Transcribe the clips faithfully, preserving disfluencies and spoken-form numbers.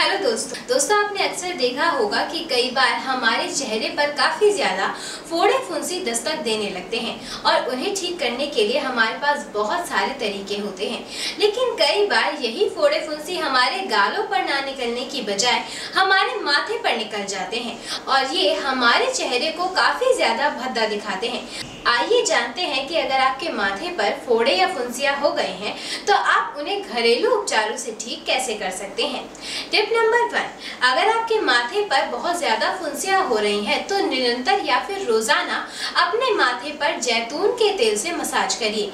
Hello दोस्तों दोस्तों आपने अक्सर देखा होगा कि कई बार हमारे चेहरे पर काफ़ी ज़्यादा फोड़े फुंसी दस्तक देने लगते हैं और उन्हें ठीक करने के लिए हमारे पास बहुत सारे तरीके होते हैं। लेकिन कई बार यही फोड़े फुंसी हमारे गालों पर ना निकलने की बजाय हमारे माथे पर निकल जाते हैं और ये हमारे चेहरे को काफ़ी ज़्यादा भद्दा दिखाते हैं। आइए जानते हैं कि अगर आपके माथे पर फोड़े या फुंसियाँ हो गए हैं तो आप उन्हें घरेलू उपचारों से ठीक कैसे कर सकते हैं। टिप नंबर वन, अगर आपके माथे पर बहुत ज़्यादा फुंसियाँ हो रही हैं तो निरंतर या फिर रोज़ाना अपने माथे पर जैतून के तेल से मसाज करिए।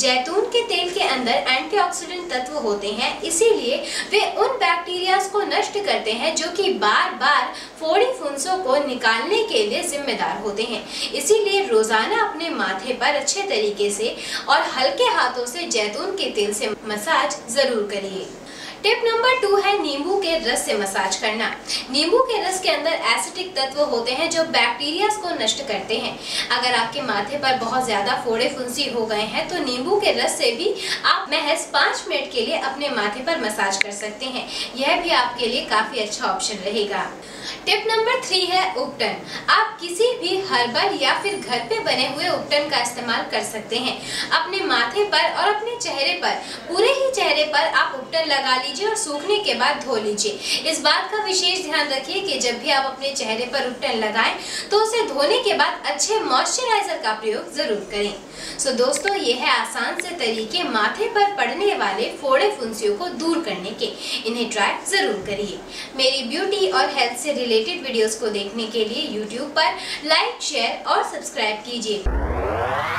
जैतून के तेल के अंदर एंटीऑक्सीडेंट तत्व होते हैं, इसीलिए वे उन बैक्टीरियाज को नष्ट करते हैं जो कि बार बार फोड़ी फुंसों को निकालने के लिए जिम्मेदार होते हैं। इसीलिए रोज़ाना अपने माथे पर अच्छे तरीके से और हल्के हाथों से जैतून के तेल से मसाज ज़रूर करिए। टिप नंबर टू है नींबू के रस से मसाज करना। नींबू के रस के अंदर एसिटिक तत्व होते हैं जो बैक्टीरिया को नष्ट करते हैं। अगर आपके माथे पर बहुत ज़्यादा फोड़े फुंसी हो गए हैं तो नींबू के रस से भी आप महज पाँच मिनट के लिए अपने माथे पर मसाज कर सकते हैं। यह भी आपके लिए काफ़ी अच्छा ऑप्शन रहेगा। टिप नंबर थ्री है उपटन। आप किसी भी हर्बल या फिर घर पे बने हुए उपटन का इस्तेमाल कर सकते हैं। अपने माथे पर और अपने चेहरे पर, पूरे ही चेहरे पर आप उपटन लगा लीजिए और सूखने के बाद धो लीजिए। इस बात का विशेष ध्यान रखिए कि जब भी आप अपने चेहरे पर उपटन लगाएं तो उसे धोने के बाद अच्छे मॉइस्चराइजर का प्रयोग ज़रूर करें। सो दोस्तों, ये है आसान से तरीके माथे पर पड़ने वाले फोड़े फुंसियों को दूर करने के। इन्हें ट्राई ज़रूर करिए। मेरी ब्यूटी और हेल्थ से रिलेटेड वीडियोस को देखने के लिए यूट्यूब पर लाइक, शेयर और सब्सक्राइब कीजिए।